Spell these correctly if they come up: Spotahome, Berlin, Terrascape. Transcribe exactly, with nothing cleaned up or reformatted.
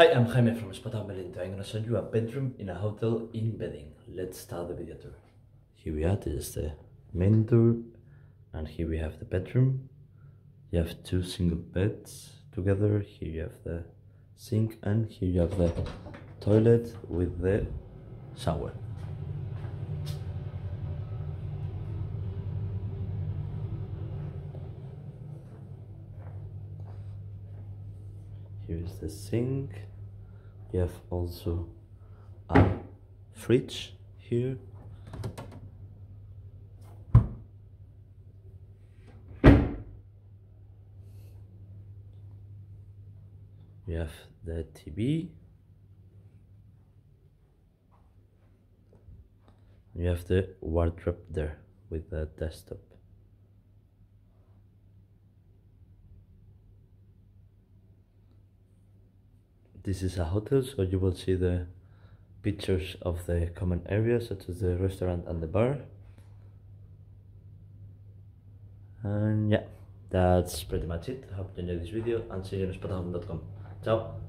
Hi, I'm Jaime from Spotahome, Berlin. I'm gonna show you a bedroom in a hotel in Berlin. Let's start the video tour. Here we are, this is the main door, and here we have the bedroom. You have two single beds together, here you have the sink, and here you have the toilet with the shower. Here is the sink. You have also a fridge here. You have the T V. You have the wardrobe there with the desktop. This is a hotel, so you will see the pictures of the common areas, such as the restaurant and the bar. And yeah, that's pretty much it. I hope you enjoyed this video, and see you on Spotahome dot com. Ciao!